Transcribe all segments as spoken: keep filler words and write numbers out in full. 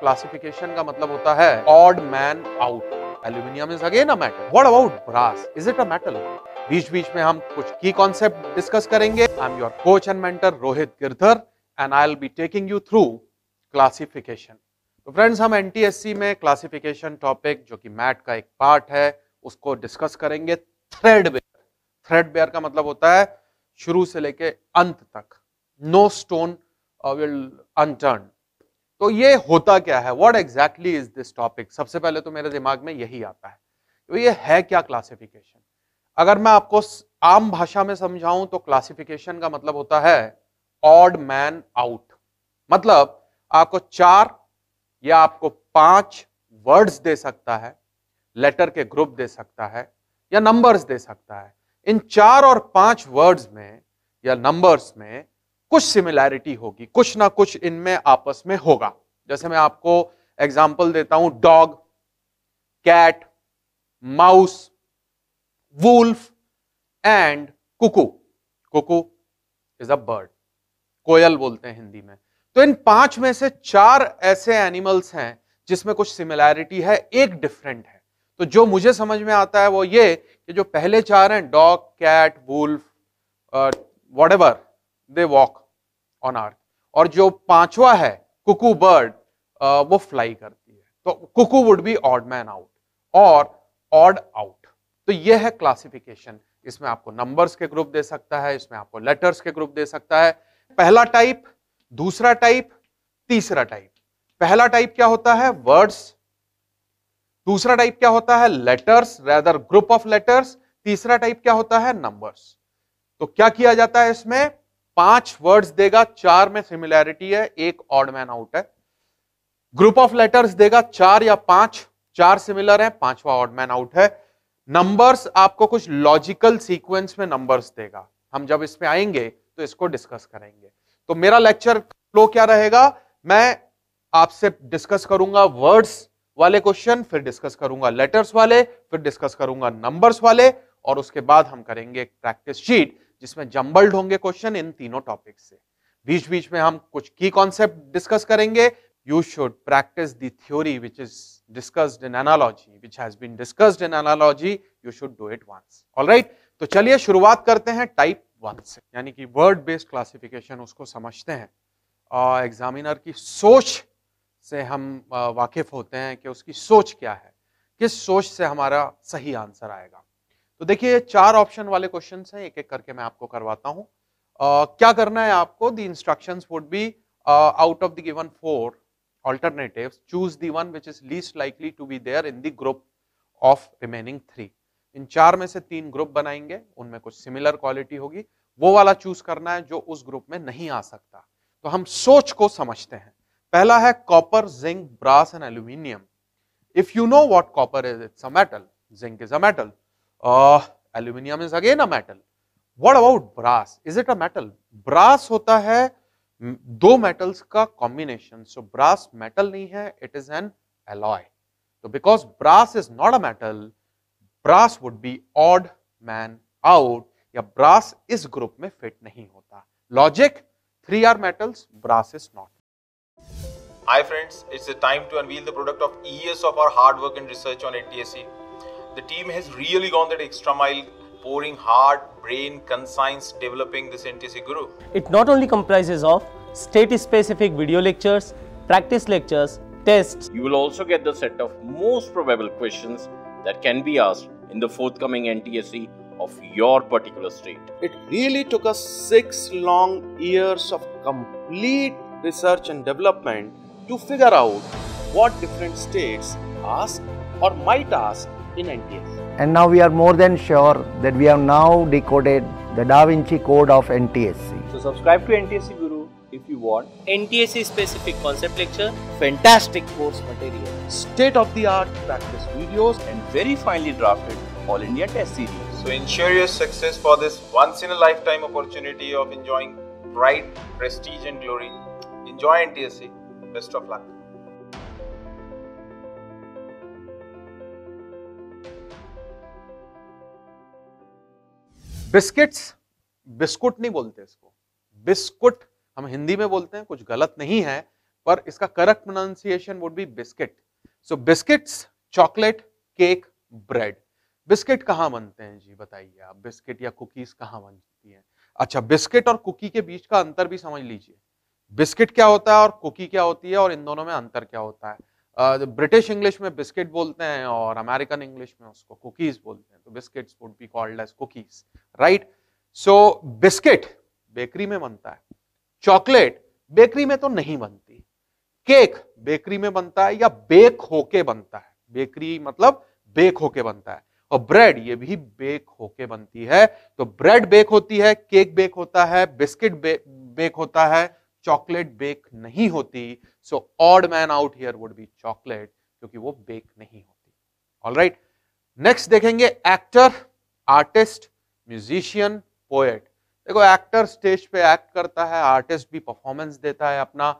Classification का मतलब होता है odd man out. Aluminium is again a metal. What about brass, is it a metal? बीच बीच में हम कुछ की कॉन्सेप्ट डिस्कस करेंगे। I am your coach and mentor Rohit Girdhar and I will be taking you through classification. तो friends, हम NTSC में क्लासिफिकेशन टॉपिक जो कि मैट का एक पार्ट है उसको डिस्कस करेंगे। थ्रेड बेयर, थ्रेड बेयर का मतलब होता है शुरू से लेके अंत तक, नो स्टोन विल अनटर्न। तो ये होता क्या है, what exactly is this topic? सबसे पहले तो मेरे दिमाग में यही आता है, तो ये है क्या क्लासिफिकेशन? अगर मैं आपको आम भाषा में समझाऊं तो क्लासिफिकेशन का मतलब होता है ऑड मैन आउट। मतलब आपको चार या आपको पांच वर्ड्स दे सकता है, लेटर के ग्रुप दे सकता है या नंबर्स दे सकता है। इन चार और पांच वर्ड्स में या नंबर्स में कुछ सिमिलैरिटी होगी, कुछ ना कुछ इनमें आपस में होगा। जैसे मैं आपको एग्जांपल देता हूं, dog, cat, mouse, wolf and cuckoo. Cuckoo is a bird, कोयल बोलते हैं हिंदी में। तो इन पांच में से चार ऐसे एनिमल्स हैं जिसमें कुछ सिमिलैरिटी है, एक डिफरेंट है। तो जो मुझे समझ में आता है वो ये कि जो पहले चार हैं, dog, cat, wolf, whatever, they walk on earth, और जो पांचवा है कुकू बर्ड, uh, वो फ्लाई करती है। तो cuckoo would be odd man out और ऑड आउट। तो ये है क्लासिफिकेशन। इसमें आपको नंबर्स के ग्रुप दे सकता है, इसमें आपको लेटर्स के ग्रुप दे सकता है। पहला टाइप, दूसरा टाइप, तीसरा टाइप। पहला टाइप क्या होता है? वर्ड्स। दूसरा टाइप क्या होता है? Letters, rather group of letters. तीसरा टाइप क्या होता है? नंबर्स। तो क्या किया जाता है इसमें? पांच वर्ड्स देगा, चार में सिमिलैरिटी है, एक ऑड मैन आउट है। ग्रुप ऑफ लेटर्स देगा चार या पांच, चार सिमिलर है, पांचवा ऑड मैन आउट है। नंबर्स आपको कुछ लॉजिकल सीक्वेंस में नंबर्स देगा। हम जब इसमें आएंगे तो इसको डिस्कस करेंगे। तो मेरा लेक्चर फ्लो क्या रहेगा, मैं आपसे डिस्कस करूंगा वर्ड्स वाले क्वेश्चन, फिर डिस्कस करूंगा लेटर्स वाले, फिर डिस्कस करूंगा नंबर्स वाले, और उसके बाद हम करेंगे एक प्रैक्टिस शीट जिसमें जंबल्ड होंगे क्वेश्चन इन तीनों टॉपिक से। बीच बीच में हम कुछ की कॉन्सेप्ट डिस्कस करेंगे। You should practice the theory which is discussed in analogy, which has been discussed in analogy, you should do it once. Alright, तो चलिए शुरुआत करते हैं टाइप वन से, यानी कि वर्ड बेस्ड क्लासिफिकेशन, उसको समझते हैं। एग्जामिनर की सोच से हम वाकिफ होते हैं कि उसकी सोच क्या है, किस सोच से हमारा सही आंसर आएगा। तो देखिए, चार ऑप्शन वाले क्वेश्चन हैं, एक एक करके मैं आपको करवाता हूं। uh, क्या करना है आपको? The instructions would be, out of the given four alternatives choose the one which is least likely to be there in the group of remaining three. इन चार में से तीन ग्रुप बनाएंगे, उनमें कुछ सिमिलर क्वालिटी होगी, वो वाला चूज करना है जो उस ग्रुप में नहीं आ सकता। तो हम सोच को समझते हैं। पहला है copper, zinc, brass and aluminium. If you know what copper is, it's a metal. Zinc is a metal. Aluminium is again a metal. What about brass, is it a metal? Brass होता है दो metals का combination, सो brass metal नहीं है, it is an alloy. तो because brass is not a metal, brass would be odd man out, या brass इस group में फिट नहीं होता। Logic, three are metals, brass is not. Hi friends, it's the time to unveil the product of years of our hard work and research on N T S E. The team has really gone that extra mile, pouring heart, brain, conscience, developing this N T S E Guru. It not only comprises of state-specific video lectures, practice lectures, tests. You will also get the set of most probable questions that can be asked in the forthcoming N T S E of your particular state. It really took us six long years of complete research and development to figure out what different states ask or might ask in N T S E. And now we are more than sure that we have now decoded the Da Vinci Code of N T S E. So subscribe to N T S E Guru if you want N T S E specific concept lecture, fantastic course material, state of the art practice videos, and very finely drafted All India test series. So ensure your success for this once in a lifetime opportunity of enjoying pride, prestige and glory. Enjoy N T S E. Best of luck. Biscuits, बिस्कुट नहीं बोलते इसको, biscuit हम हिंदी में बोलते हैं, कुछ गलत नहीं है। और इसका correct pronunciation would be biscuit. So biscuits, chocolate, cake, bread. Biscuit कहाँ बनते हैं जी, बताइए आप, बिस्किट या कुकीज कहाँ बनती हैं? अच्छा, बिस्किट और कुकी के बीच का अंतर भी समझ लीजिए। बिस्किट क्या होता है और कुकी क्या होती है और इन दोनों में अंतर क्या होता है। ब्रिटिश इंग्लिश में बिस्किट बोलते हैं और अमेरिकन इंग्लिश में उसको कुकीज बोलते हैं। तो biscuits would be called as cookies, right. So biscuit bakery में बनता है, चॉकलेट बेकरी में तो नहीं बनती, केक बेकरी में बनता है या बेक होके बनता है, बेकरी मतलब बेक होके बनता है, और ब्रेड ये भी बेक होके बनती है। तो ब्रेड बेक होती है, केक बेक होता है, बिस्किट बे, बेक होता है, चॉकलेट बेक नहीं होती। So odd man out here would be chocolate, क्योंकि वो बेक नहीं होती। ऑलराइट, नेक्स्ट देखेंगे एक्टर, आर्टिस्ट, म्यूजिशियन, पोएट। देखो एक्टर स्टेज पे एक्ट करता है, आर्टिस्ट भी परफॉर्मेंस देता है अपना,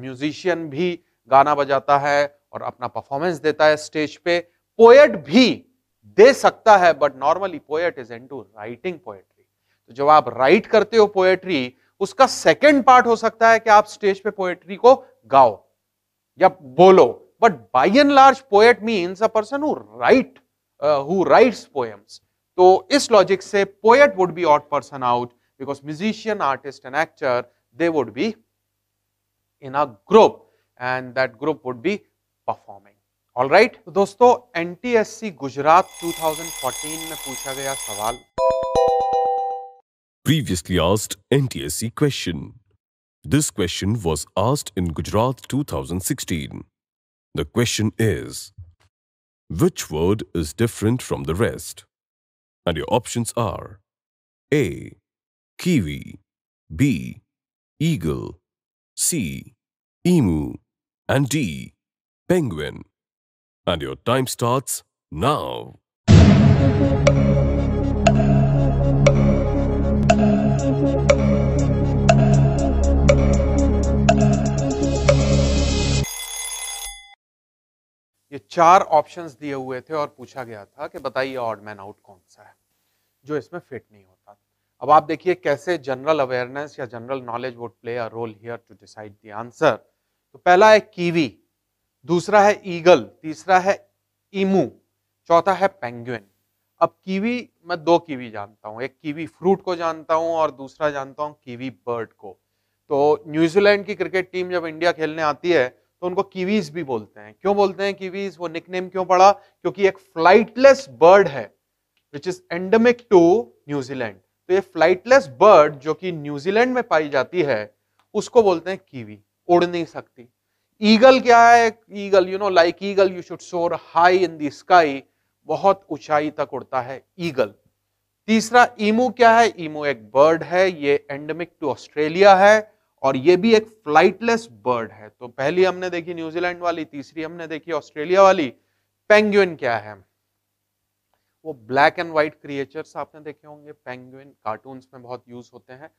म्यूजिशियन भी गाना बजाता है और अपना परफॉर्मेंस देता है स्टेज पे, पोएट भी दे सकता है, but normally poet is into writing poetry. तो जब आप राइट करते हो पोएट्री, उसका सेकेंड पार्ट हो सकता है कि आप स्टेज पे पोएट्री को गाओ या बोलो, but by and large poet means a person who write who writes poems. तो इस लॉजिक से poet would be odd person out, because musician, artist and actor they would be in a group and that group would be performing. All right दोस्तों, NTSC Gujarat दो हज़ार चौदह में पूछा गया सवाल। Previously asked N T S E question. This question was asked in Gujarat twenty sixteen. The question is, which word is different from the rest? And your options are A. Kiwi, B. Eagle, C. Emu, and D. Penguin. And your time starts now. ये चार options दिए हुए थे और पूछा गया था कि बताइए ऑड मैन आउट कौन सा है जो इसमें फिट नहीं होता। अब आप देखिए कैसे जनरल अवेयरनेस या general knowledge would play a role here to decide the answer. तो पहला है कीवी, दूसरा है ईगल, तीसरा है ईमू, चौथा है पेंगुइन। अब कीवी, मैं दो कीवी जानता हूँ, एक कीवी फ्रूट को जानता हूँ और दूसरा जानता हूँ कीवी बर्ड को। तो न्यूजीलैंड की क्रिकेट टीम जब इंडिया खेलने आती है तो उनको कीवीज भी बोलते हैं। क्यों बोलते हैं कीवीज, वो निकनेम क्यों पड़ा, क्योंकि एक फ्लाइटलेस बर्ड है which is endemic to New Zealand. तो ये फ्लाइटलेस बर्ड जो कि न्यूजीलैंड में पाई जाती है उसको बोलते हैं कीवी, उड़ नहीं सकती। ईगल क्या है, eagle you know like eagle you should soar high in the sky, बहुत ऊंचाई तक उड़ता है ईगल। तीसरा ईमू क्या है, ईमू एक बर्ड है, ये एंडेमिक टू ऑस्ट्रेलिया है और ये भी एक फ्लाइटलेस बर्ड है। तो पहली हमने देखी न्यूजीलैंड वाली, तीसरी हमने देखी ऑस्ट्रेलिया वाली। पेंगुइन क्या है, वो ब्लैक एंड व्हाइट क्रिएचर्स आपने देखे होंगे, पेंगुइन कार्टून्स में बहुत यूज होते हैं,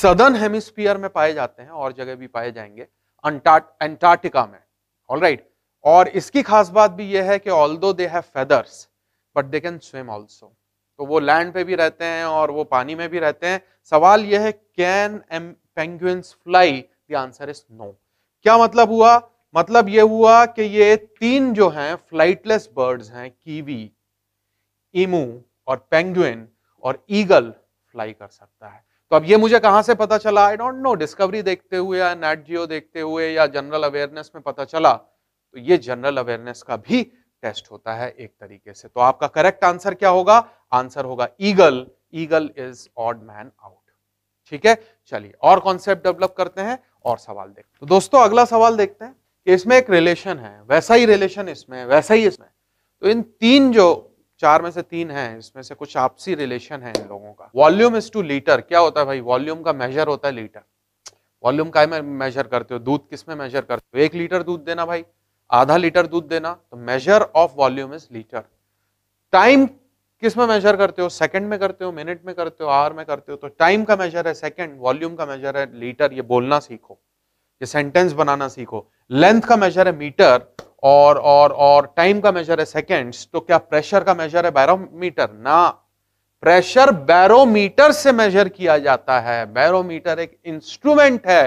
सदर्न हेमिस्फीयर में पाए जाते हैं और जगह भी पाए जाएंगे, अंटार्कटिका में। ऑलराइट, और इसकी खास बात भी यह है कि although they have feathers but they can swim also. तो वो लैंड पे भी रहते हैं और वो पानी में भी रहते हैं। सवाल यह है can am penguins fly, the answer is no. क्या मतलब हुआ, मतलब ये हुआ कि ये तीन जो हैं फ्लाइटलेस बर्ड्स हैं, कीवी, ईमू और पेंगुइन, और ईगल फ्लाई कर सकता है। तो अब ये मुझे कहाँ से पता चला, आई डोंट नो, डिस्कवरी देखते हुए या नेट जियो देखते हुए या जनरल अवेयरनेस में पता चला। तो ये जनरल अवेयरनेस का भी टेस्ट होता है एक तरीके से। तो आपका करेक्ट आंसर क्या होगा, आंसर होगा eagle, eagle is odd man out. ठीक है, चलिए और कॉन्सेप्ट डेवलप करते हैं और सवाल देखते हैं। तो दोस्तों अगला सवाल देखते हैं कि इसमें एक रिलेशन है, वैसा ही रिलेशन इसमें, वैसा ही इसमें। तो इन तीन जो चार में से तीन हैं इसमें से कुछ आपसी रिलेशन है इन लोगों का। वॉल्यूम इज टू लीटर क्या होता है भाई, वॉल्यूम का मेजर होता है लीटर। वॉल्यूम का में मेजर करते हो, दूध किस में मेजर करते हो, एक लीटर दूध देना भाई, आधा लीटर दूध देना, तो measure of volume is litre. Time किस में मेजर करते हो, सेकंड में करते हो, मिनट में करते हो, आवर में करते हो, तो टाइम का मेजर है सेकंड, वॉल्यूम का मेजर है लीटर। ये बोलना सीखो, ये सेंटेंस बनाना सीखो। लेंथ का मेजर है मीटर और और और टाइम का मेजर है सेकेंड्स। तो क्या प्रेशर का मेजर है बैरोमीटर, ना, प्रेशर बैरोमीटर से मेजर किया जाता है। बैरोमीटर एक इंस्ट्रूमेंट है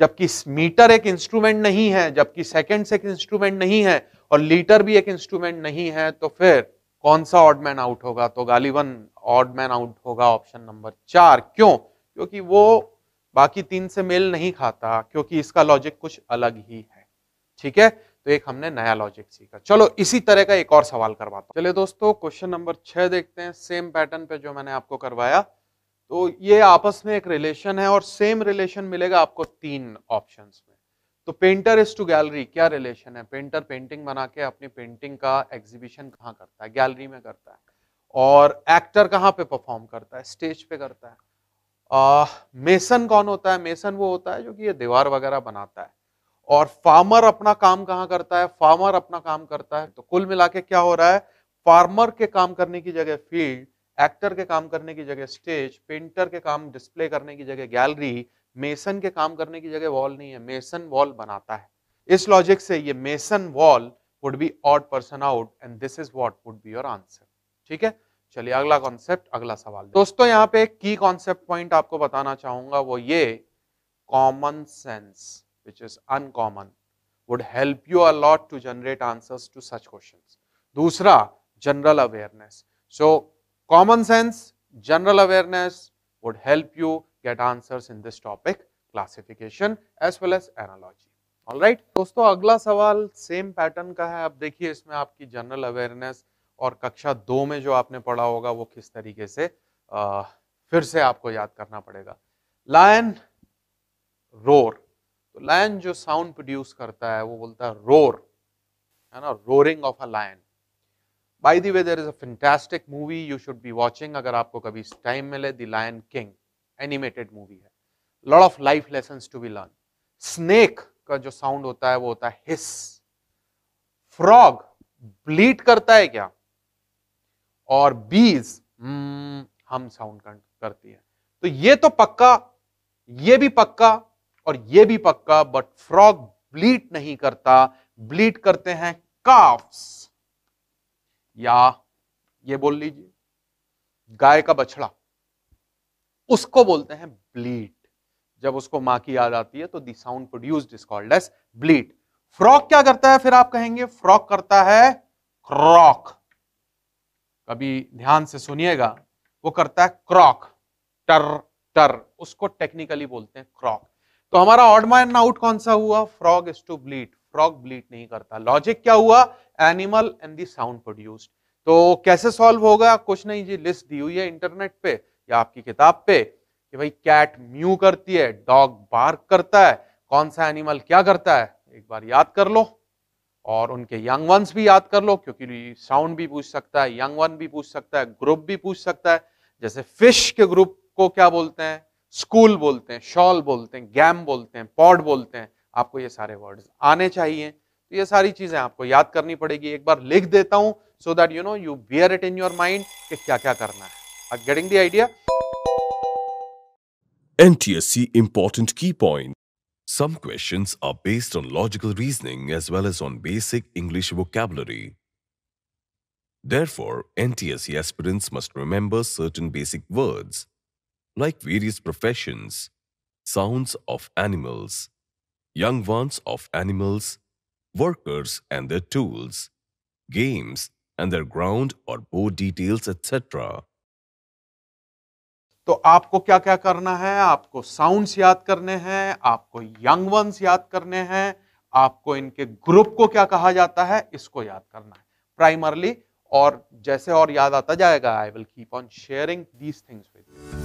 जबकि मीटर एक इंस्ट्रूमेंट नहीं है, जबकि सेकेंड्स एक इंस्ट्रूमेंट नहीं है और लीटर भी एक इंस्ट्रूमेंट नहीं है, तो फिर कौन सा ऑड मैन आउट होगा? तो गालिबन ऑड मैन आउट होगा ऑप्शन नंबर चार। क्यों? क्योंकि वो बाकी तीन से मेल नहीं खाता, क्योंकि इसका लॉजिक कुछ अलग ही है। ठीक है, तो एक हमने नया लॉजिक सीखा। चलो इसी तरह का एक और सवाल करवाता हूँ। चलिए दोस्तों, क्वेश्चन नंबर छह देखते हैं। सेम पैटर्न पे जो मैंने आपको करवाया, तो ये आपस में एक रिलेशन है और सेम रिलेशन मिलेगा आपको तीन ऑप्शंस में। तो पेंटर इज टू गैलरी, क्या रिलेशन है? पेंटर पेंटिंग बना के अपनी पेंटिंग का एग्जीबिशन कहाँ करता है? गैलरी में करता है। और एक्टर कहाँ पे परफॉर्म करता है? स्टेज पे करता है। आ, मेसन कौन होता है? मेसन वो होता है जो कि ये दीवार वगैरह बनाता है। और फार्मर अपना काम कहाँ करता है? फार्मर अपना काम करता है। तो कुल मिला के क्या हो रहा है? फार्मर के काम करने की जगह फील्ड, एक्टर के काम करने की जगह स्टेज, पेंटर के काम डिस्प्ले करने की जगह गैलरी, मेसन के काम करने की जगह वॉल नहीं है, मेसन वॉल बनाता है। इस लॉजिक से ये mason wall would be odd person out and this is what would be your answer. ठीक है, चलिए अगला कॉन्सेप्ट, अगला सवाल। दोस्तों यहाँ पे एक की कॉन्सेप्ट पॉइंट आपको बताना चाहूंगा, वो ये common sense which is uncommon would help you a lot to generate answers to such questions. दूसरा general awareness. So common sense, general awareness would help you get answers in this topic, classification as well as analogy. All right? दोस्तों अगला सवाल same pattern का है। अब देखिए इसमें आपकी जनरल अवेयरनेस और कक्षा दो में जो आपने पढ़ा होगा वो किस तरीके से आ, फिर से आपको याद करना पड़ेगा। लायन रोर, तो लायन जो साउंड प्रोड्यूस करता है वो बोलता है रोर, है ना, roaring of a lion. By the way there is a fantastic movie you should be watching अगर आपको कभी टाइम मिले, the lion king, animated movie है। Lot of life lessons to be learn. Snake का जो sound होता है वो होता है हिस। फ्रॉग ब्लीट करता है क्या? और बीज हम साउंड करती है। तो ये तो पक्का, ये भी पक्का और ये भी पक्का, बट फ्रॉग ब्लीट नहीं करता। ब्लीट करते हैं काफ्स, या ये बोल लीजिए गाय का बछड़ा, उसको बोलते हैं ब्लीट। जब उसको मां की याद आती है तो the sound produced is called as bleat. Frog क्या करता है? फिर आप कहेंगे फ्रॉग करता है क्रॉक। कभी ध्यान से सुनिएगा, वो करता है क्रॉक, टर टर, उसको टेक्निकली बोलते हैं क्रॉक। तो हमारा ऑड मैन आउट कौन सा हुआ? Frog is to bleat, frog bleat नहीं करता। लॉजिक क्या हुआ? Animal and the sound produced. तो कैसे सॉल्व होगा? कुछ नहीं जी, लिस्ट दी हुई है इंटरनेट पे या आपकी किताब पे कि भाई कैट म्यू करती है, डॉग बार्क करता है, कौन सा एनिमल क्या करता है, एक बार याद कर लो। और उनके यंग वंस भी याद कर लो, क्योंकि साउंड भी पूछ सकता है, यंग वन भी पूछ सकता है, ग्रुप भी पूछ सकता है। जैसे फिश के ग्रुप को क्या बोलते हैं? स्कूल बोलते हैं, शॉल बोलते हैं, गैम बोलते हैं, पॉड बोलते हैं। आपको ये सारे वर्ड्स आने चाहिए। तो ये सारी चीजें आपको याद करनी पड़ेगी। एक बार लिख देता हूं so that you know you bear it in your mind कि क्या क्या करना है। आप getting the idea? N T S E important key point. Some questions are based on logical reasoning as well as on basic English vocabulary. Therefore, N T S E aspirants must remember certain basic words, like various professions, sounds of animals, young ones of animals, workers and their tools, games and their ground or board details, et cetera. तो आपको क्या क्या करना है? आपको sounds याद करने हैं, आपको यंग वंस याद करने हैं, आपको इनके ग्रुप को क्या कहा जाता है इसको याद करना है प्राइमरली। और जैसे और याद आता जाएगा, I will keep on sharing these things with you.